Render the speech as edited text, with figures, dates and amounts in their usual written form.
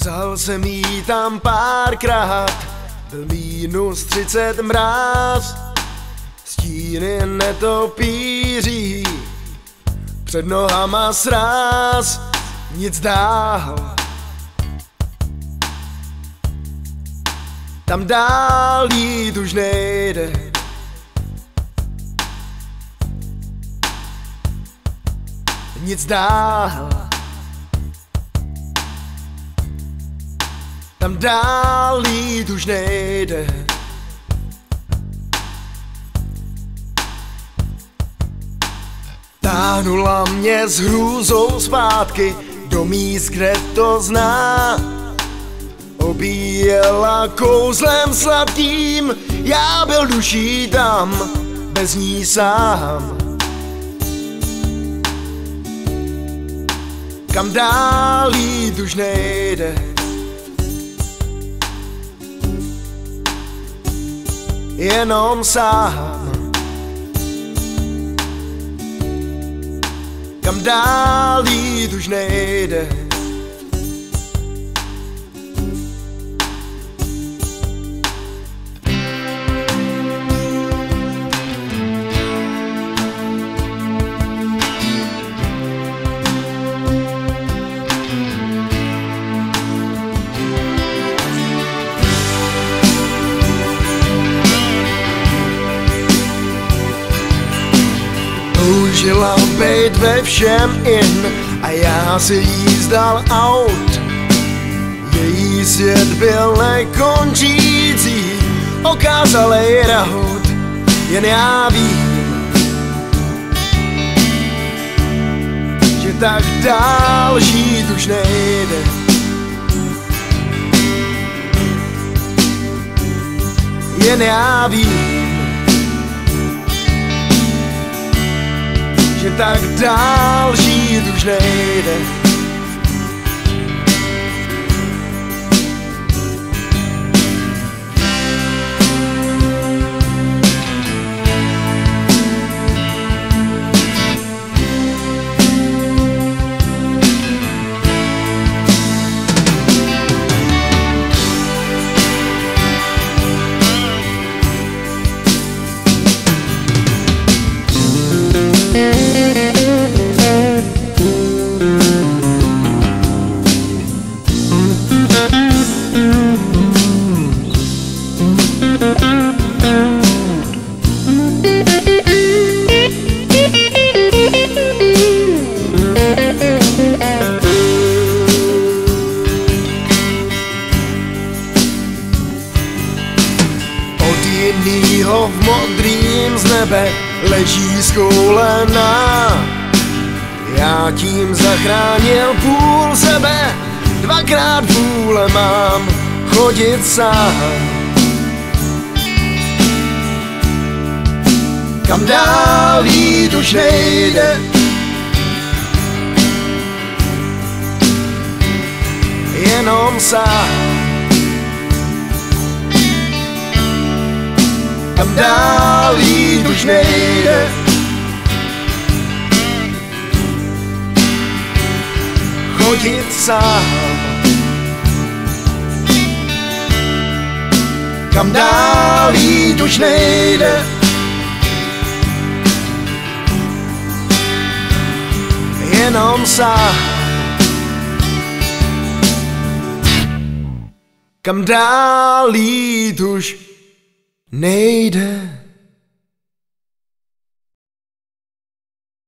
Vzal jsem jí tam párkrát, byl -30 mráz, stíny netopíří, před nohama sráz, nic dál. Tam dál jít už nejde. Nic dál. Tam dál jít už nejde. Táhnula mě s hrůzou zpátky do míst, kde to zná. Obíjela kouzlem sladkým, já byl duší tam, bez ní sám. Kam dál jít už nejde. Jenom sám. Kam dál jít už nejde. Toužila bejt ve všem in a já si jí zdal aut. Její svět byl nekončící, okázalej rahout, jen já vím, že tak dál žít už nejde. Jen já vím, že tak dál žít už nejde. V modrým z nebe leží zkoulená. Já tím zachránil půl sebe, dvakrát vůle mám chodit sám. Kam dál jít už nejde. Jenom sám. Kam dál jít už nejde. Chodit sám. Kam dál jít už nejde. Jenom sám. Kam dál jít už nejde.